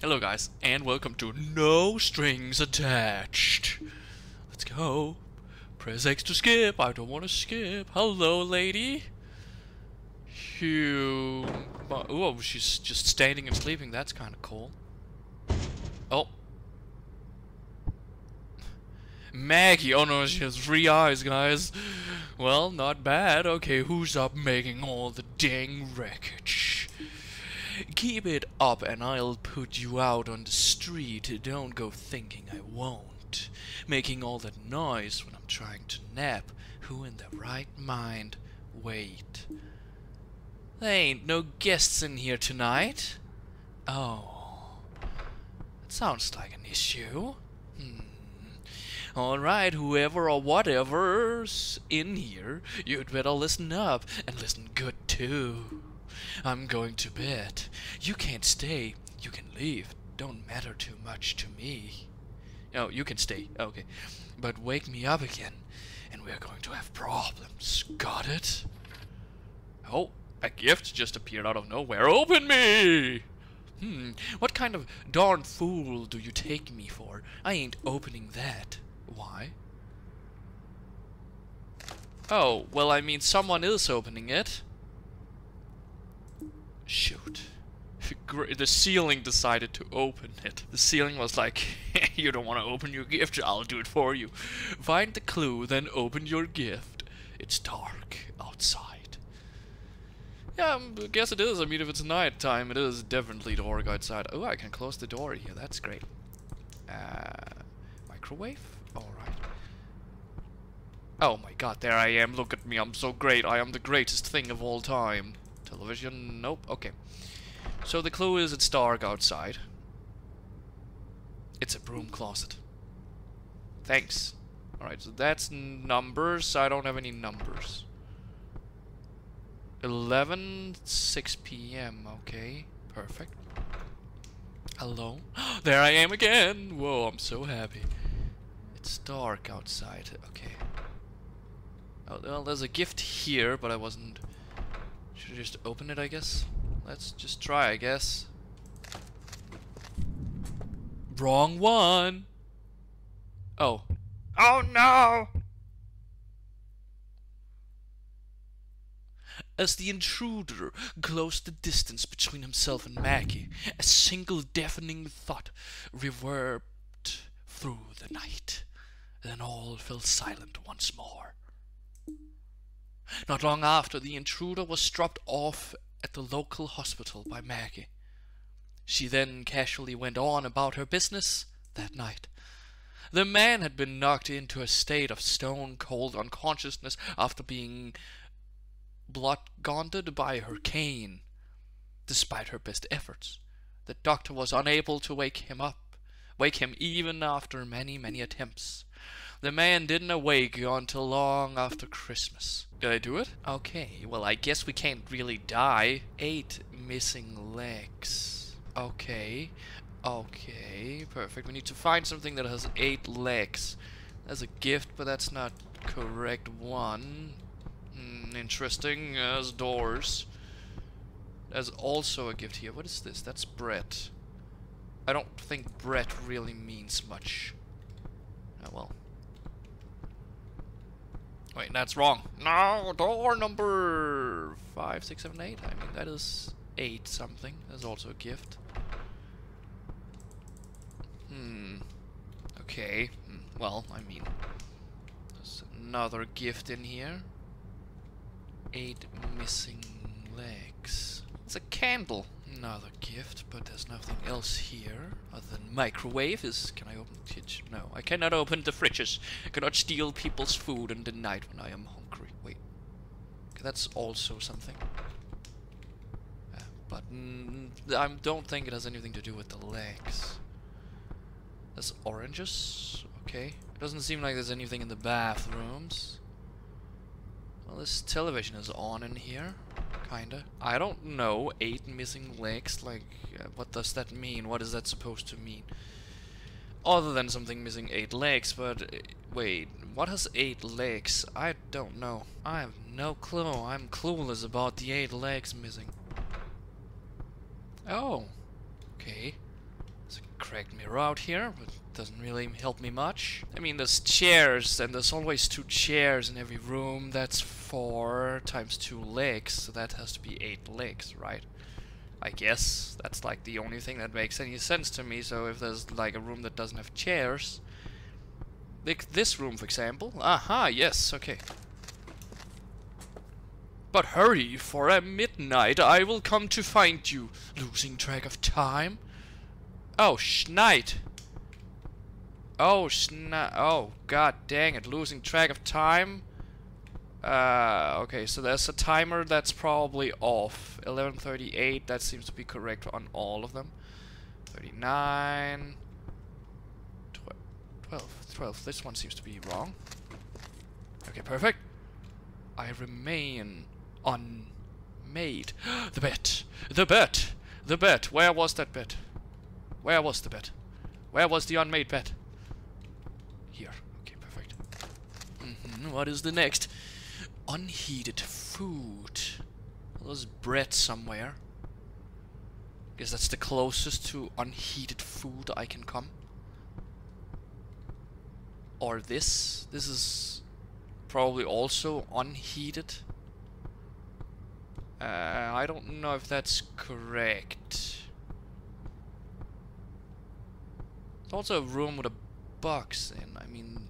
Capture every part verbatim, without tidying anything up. Hello guys, and welcome to No Strings Attached. Let's go. Press X to skip. I don't want to skip. Hello, lady. Hugh. Oh, she's just standing and sleeping. That's kind of cool. Oh. Maggie. Oh no, she has three eyes, guys. Well, not bad. Okay, who's up making all the dang wreckage? Keep it up and I'll put you out on the street. Don't go thinking I won't. Making all that noise when I'm trying to nap. Who in their right mind? Wait. There ain't no guests in here tonight. Oh. That sounds like an issue. Hmm. Alright, whoever or whatever's in here, you'd better listen up. And listen good too. I'm going to bed. You can't stay. You can leave. Don't matter too much to me. Oh, you can stay. Okay. But wake me up again, and we're going to have problems. Got it? Oh, a gift just appeared out of nowhere. Open me! Hmm, what kind of darn fool do you take me for? I ain't opening that. Why? Oh, well, I mean, someone is opening it. Shoot. The ceiling decided to open it. The ceiling was like, you don't want to open your gift? I'll do it for you. Find the clue, then open your gift. It's dark outside. Yeah, I guess it is. I mean, if it's night time, it is definitely dark outside. Oh, I can close the door here. That's great. Uh, microwave? Alright. Oh my god, there I am. Look at me. I'm so great. I am the greatest thing of all time. Television? Nope. Okay. So the clue is it's dark outside. It's a broom closet. Thanks. Alright, so that's numbers. I don't have any numbers. eleven, six p m Okay. Perfect. Hello. There I am again! Whoa, I'm so happy. It's dark outside. Okay. Oh, well, there's a gift here, but I wasn't... Should I just open it, I guess? Let's just try, I guess. Wrong one! Oh. Oh no! As the intruder closed the distance between himself and Maggie, a single deafening thought reverbed through the night. Then all fell silent once more. Not long after, the intruder was dropped off at the local hospital by Maggie. She then casually went on about her business that night. The man had been knocked into a state of stone-cold unconsciousness after being bludgeoned by a cane. Despite her best efforts, the doctor was unable to wake him up, wake him even after many, many attempts. The man didn't awake until long after Christmas. Did I do it? Okay, well, I guess we can't really die. Eight missing legs. Okay. Okay, perfect. We need to find something that has eight legs. That's a gift, but that's not correct one. Mm, interesting. Uh, there's doors. There's also a gift here. What is this? That's bread. I don't think bread really means much. Oh, well. Wait, that's wrong. No, door number five, six, seven, eight. I mean, that is eight something. That's also a gift. Hmm. Okay. Well, I mean, there's another gift in here. Eight missing legs. It's a candle. Another gift, but there's nothing else here other than microwave. Is can I open the fridge? No, I cannot open the fridges. I cannot steal people's food in the night when I am hungry. Wait, okay, that's also something. Uh, but mm, I don't think it has anything to do with the legs. There's oranges. Okay, it doesn't seem like there's anything in the bathrooms. Well, this television is on in here. Kinda. I don't know. Eight missing legs. Like, uh, what does that mean? What is that supposed to mean? Other than something missing eight legs, but... Uh, wait, what has eight legs? I don't know. I have no clue. I'm clueless about the eight legs missing. Oh. Okay. correct mirror out here, but it doesn't really help me much. I mean, there's chairs, and there's always two chairs in every room. That's four times two legs, so that has to be eight legs, right? I guess that's like the only thing that makes any sense to me. So if there's like a room that doesn't have chairs, like this room, for example. Aha, yes, okay. But hurry, for at midnight I will come to find you. Losing track of time? Oh, schnight. Oh, schnight. Oh, god dang it. Losing track of time? Uh, okay, so there's a timer that's probably off. eleven thirty-eight, that seems to be correct on all of them. thirty-nine... twelve, twelve, this one seems to be wrong. Okay, perfect. I remain... unmade. The bet! The bet! The bet! Where was that bet? Where was the bet? Where was the unmade bet? Here. Okay, perfect. Mm-hmm. What is the next? Unheated food. There's bread somewhere. I guess that's the closest to unheated food I can come. Or this. This is probably also unheated. Uh, I don't know if that's correct. It's also a room with a box in. I mean,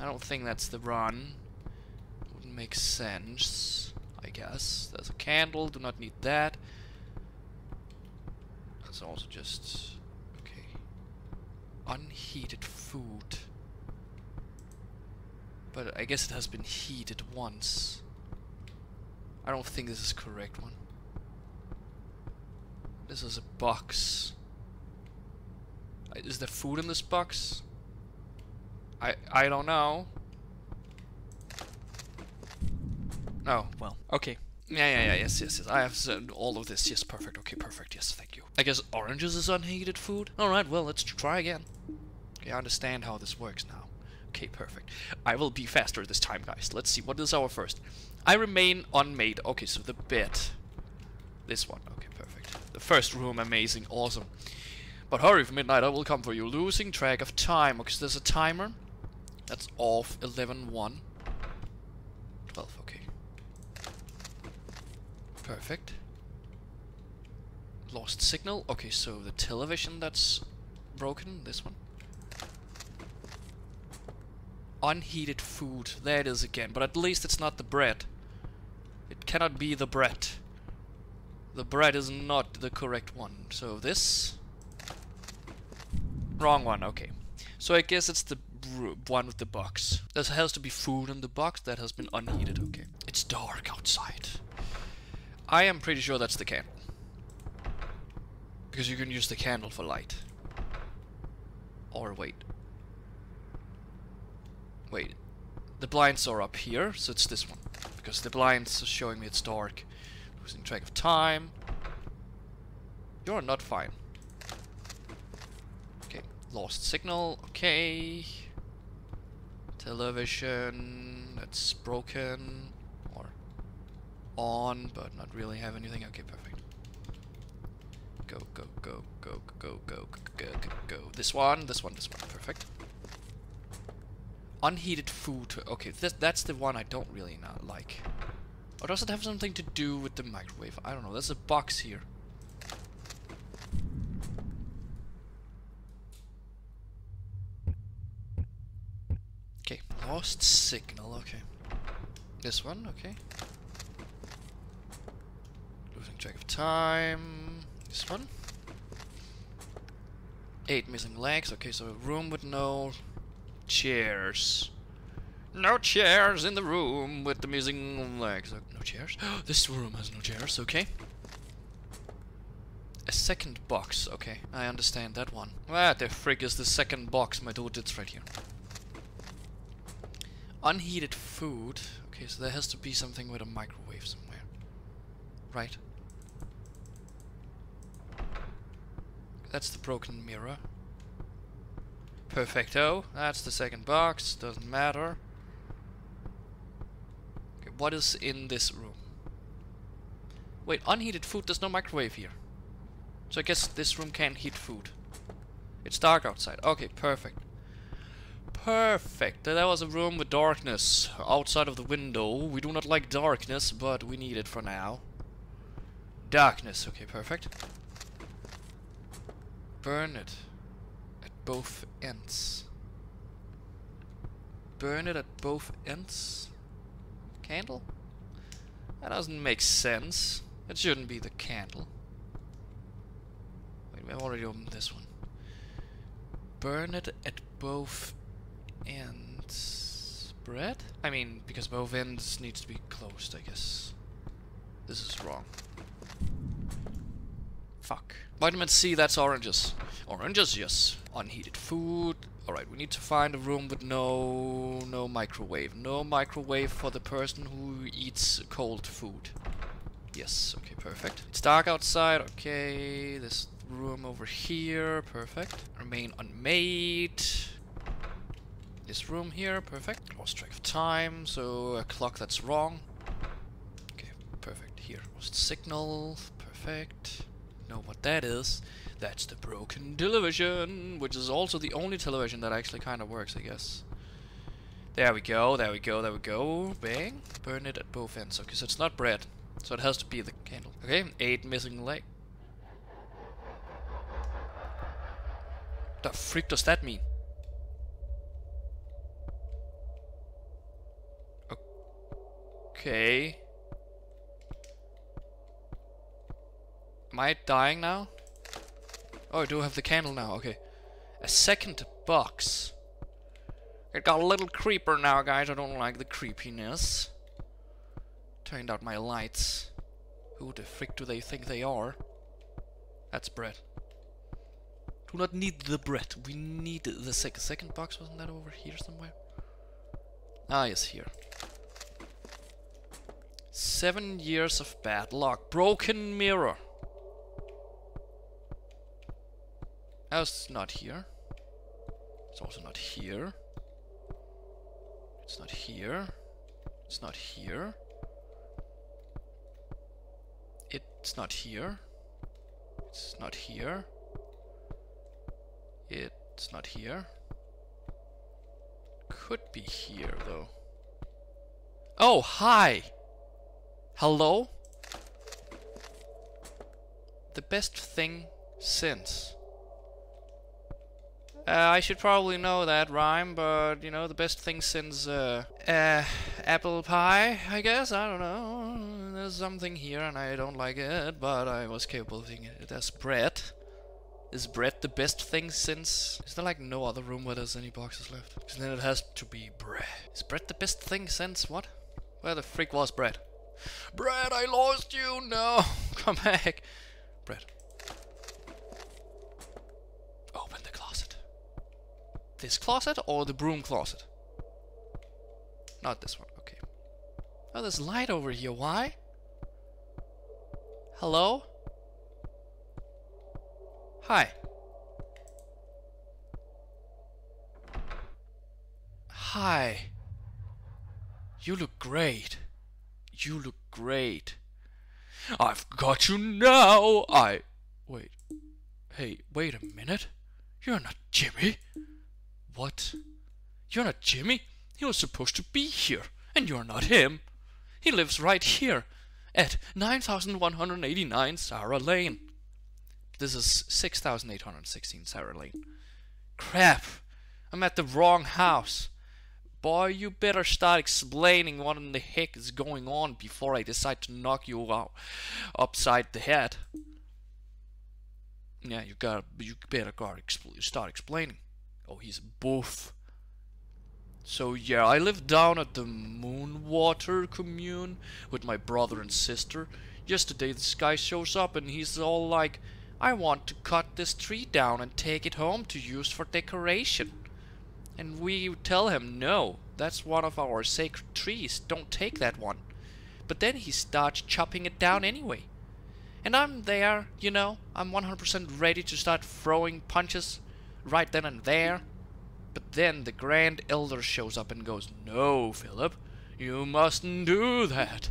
I don't think that's the run. Wouldn't make sense, I guess. There's a candle, do not need that. That's also just... okay. Unheated food. But I guess it has been heated once. I don't think this is correct one. This is a box. Is there food in this box? I I don't know. Oh, well. Okay. Yeah, yeah, yeah, yes, yes, yes. I have said all of this. Yes, perfect. Okay, perfect. Yes, thank you. I guess oranges is unheated food? Alright, well, let's try again. Okay, I understand how this works now. Okay, perfect. I will be faster this time, guys. Let's see. What is our first? I remain unmade. Okay, so the bed. This one. Okay, perfect. The first room, amazing. Awesome. But hurry, for midnight I will come for you. Losing track of time. Okay, so there's a timer. That's off. eleven one. twelve, okay. Perfect. Lost signal. Okay, so the television that's broken. This one. Unheated food. There it is again. But at least it's not the bread. It cannot be the bread. The bread is not the correct one. So this... wrong one, okay. So I guess it's the one with the box. There has to be food in the box that has been unheated, okay. It's dark outside. I am pretty sure that's the candle. Because you can use the candle for light. Or wait. Wait. The blinds are up here, so it's this one. Because the blinds are showing me it's dark. Losing track of time. You're not fine. Lost signal, okay. Television, that's broken. Or on, but not really have anything. Okay, perfect. Go, go, go, go, go, go, go, go, go. This one, this one, this one, perfect. Unheated food, okay, th that's the one I don't really not like. Or does it have something to do with the microwave? I don't know, there's a box here. Okay, lost signal, okay. This one, okay. Losing track of time. This one. Eight missing legs, okay, so a room with no chairs. No chairs in the room with the missing legs. No chairs. This room has no chairs, okay. A second box, okay. I understand that one. What the frick is the second box, my dude? It's right here. Unheated food. Okay, so there has to be something with a microwave somewhere. Right. That's the broken mirror. Perfecto. That's the second box. Doesn't matter. Okay, what is in this room? Wait, unheated food. There's no microwave here. So I guess this room can heat food. It's dark outside. Okay, perfect. Perfect. That was a room with darkness outside of the window. We do not like darkness, but we need it for now. Darkness. Okay, perfect. Burn it at both ends. Burn it at both ends? Candle? That doesn't make sense. It shouldn't be the candle. Wait, I've already opened this one. Burn it at both ends. Bread? I mean, because both ends needs to be closed, I guess. This is wrong. Fuck. Vitamin C, that's oranges. Oranges, yes. Unheated food. Alright, we need to find a room with no no microwave. No microwave for the person who eats cold food. Yes, okay, perfect. It's dark outside, okay. This room over here, perfect. Remain unmade. This room here, perfect. Lost track of time, so a clock that's wrong. Okay, perfect. Here, lost signal, perfect. Know what that is. That's the broken television, which is also the only television that actually kind of works, I guess. There we go, there we go, there we go. Bang. Burn it at both ends. Okay, so it's not bread. So it has to be the candle. Okay, eight missing leg. The freak does that mean? Okay. Am I dying now? Oh, I do have the candle now, okay. A second box. It got a little creeper now, guys. I don't like the creepiness. Turned out my lights. Who the frick do they think they are? That's bread. Do not need the bread. We need the sec second box. Wasn't that over here somewhere? Ah, yes, here. Seven years of bad luck. Broken mirror. That's not here. It's also not here. It's not here. It's not here. It's not here. It's not here. It's not here. Could be here though. Oh, hi! Hello? The best thing since. Uh, I should probably know that rhyme, but, you know, the best thing since, uh, uh, apple pie, I guess? I don't know. There's something here, and I don't like it, but I was capable of thinking it as bread. Is bread the best thing since? Is there, like, no other room where there's any boxes left? Because then it has to be bread. Is bread the best thing since what? Where the freak was bread? Bread, I lost you! No! Come back! Bread. This closet or the broom closet? Not this one, okay. Oh, there's light over here, why? Hello? Hi. Hi. You look great. You look great. I've got you now! I... Wait. Hey, wait a minute. You're not Jimmy. What? You're not Jimmy? He was supposed to be here, and you're not him. He lives right here, at nine thousand one hundred eighty-nine Sarah Lane. This is six thousand eight hundred sixteen Sarah Lane. Crap! I'm at the wrong house. Boy, you better start explaining what in the heck is going on before I decide to knock you out upside the head. Yeah, you gotta, you better gotta expl- start explaining. Oh, he's both. So yeah, I live down at the Moonwater commune with my brother and sister. Yesterday this guy shows up and he's all like, I want to cut this tree down and take it home to use for decoration. And we tell him, no, that's one of our sacred trees, don't take that one. But then he starts chopping it down anyway. And I'm there, you know, I'm one hundred percent ready to start throwing punches right then and there. But then the Grand Elder shows up and goes, no, Philip, you mustn't do that.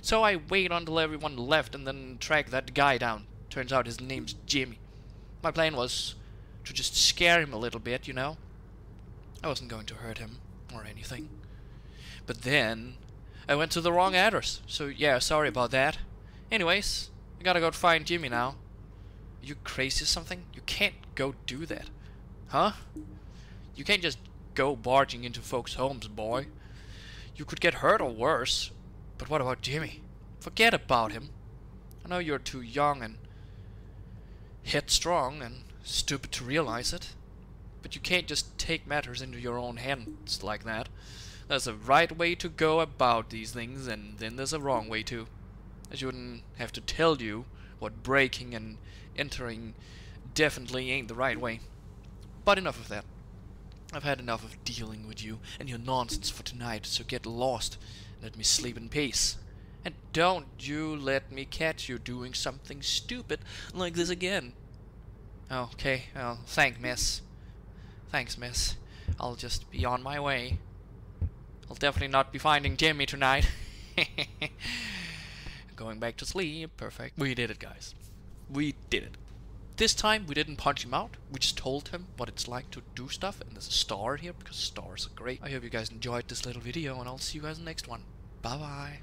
So I wait until everyone left and then track that guy down. Turns out his name's Jimmy. My plan was to just scare him a little bit, you know? I wasn't going to hurt him or anything. But then I went to the wrong address. So yeah, sorry about that. Anyways, I gotta go find Jimmy now. Are you crazy or something? You can't go do that. Huh? You can't just go barging into folks' homes, boy. You could get hurt or worse. But what about Jimmy? Forget about him. I know you're too young and headstrong and stupid to realize it. But you can't just take matters into your own hands like that. There's a right way to go about these things, and then there's a wrong way too. I shouldn't have to tell you what breaking and entering definitely ain't the right way. But enough of that. I've had enough of dealing with you and your nonsense for tonight, so get lost and let me sleep in peace. And don't you let me catch you doing something stupid like this again. Okay, well, thank miss. Thanks, miss. I'll just be on my way. I'll definitely not be finding Jimmy tonight. Going back to sleep, perfect. We did it, guys. We did it. This time we didn't punch him out, we just told him what it's like to do stuff, and there's a star here because stars are great. I hope you guys enjoyed this little video, and I'll see you guys in the next one. Bye bye.